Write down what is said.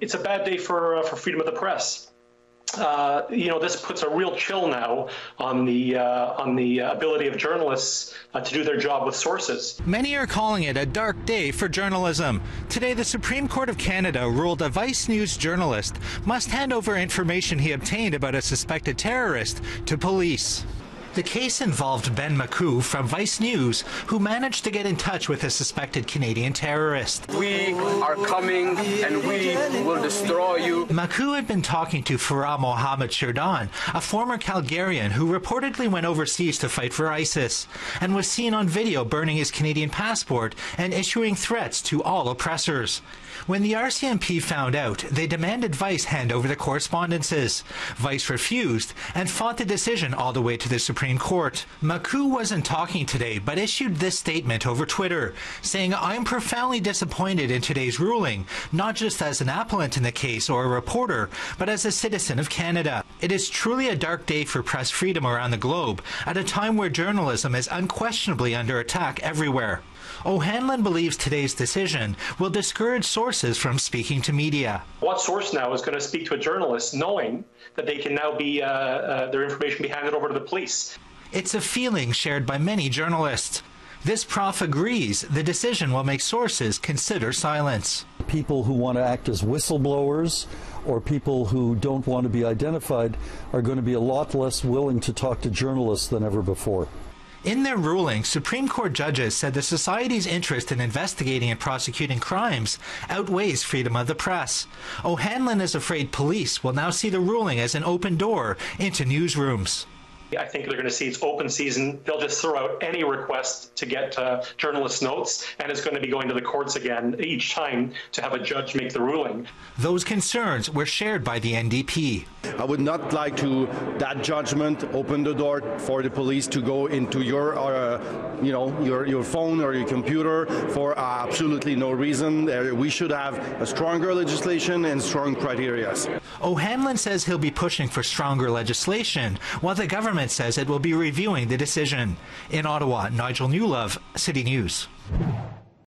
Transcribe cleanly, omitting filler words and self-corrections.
it's a bad day for freedom of the press. This puts a real chill now on the ability of journalists to do their job with sources. Many are calling it a dark day for journalism. Today, the Supreme Court of Canada ruled a Vice News journalist must hand over information he obtained about a suspected terrorist to police. The case involved Ben Mohamed from Vice News, who managed to get in touch with a suspected Canadian terrorist. We are coming and we will destroy you. Mohamed had been talking to Farah Mohammed Shirdan, a former Calgarian who reportedly went overseas to fight for ISIS and was seen on video burning his Canadian passport and issuing threats to all oppressors. When the RCMP found out, they demanded Vice hand over the correspondences. Vice refused and fought the decision all the way to the Supreme Court. Makuch wasn't talking today, but issued this statement over Twitter, saying, "I'm profoundly disappointed in today's ruling, not just as an appellant in the case or a reporter, but as a citizen of Canada. It is truly a dark day for press freedom around the globe, at a time where journalism is unquestionably under attack everywhere." O'Hanlon believes today's decision will discourage sources from speaking to media. What source now is going to speak to a journalist knowing that they can now be their information be handed over to the police? It's a feeling shared by many journalists. This prof agrees the decision will make sources consider silence. People who want to act as whistleblowers or people who don't want to be identified are going to be a lot less willing to talk to journalists than ever before. In their ruling, Supreme Court judges said the society's interest in investigating and prosecuting crimes outweighs freedom of the press. O'Hanlon is afraid police will now see the ruling as an open door into newsrooms. I think they're going to see it's open season. They'll just throw out any request to get journalists' notes, and it's going to be going to the courts again each time to have a judge make the ruling. Those concerns were shared by the NDP. I would not like to that judgment open the door for the police to go into your phone or your computer for absolutely no reason. We should have a stronger legislation and strong criteria. O'Hanlon says he'll be pushing for stronger legislation, while the government says it will be reviewing the decision. In Ottawa, Nigel Newlove, City News.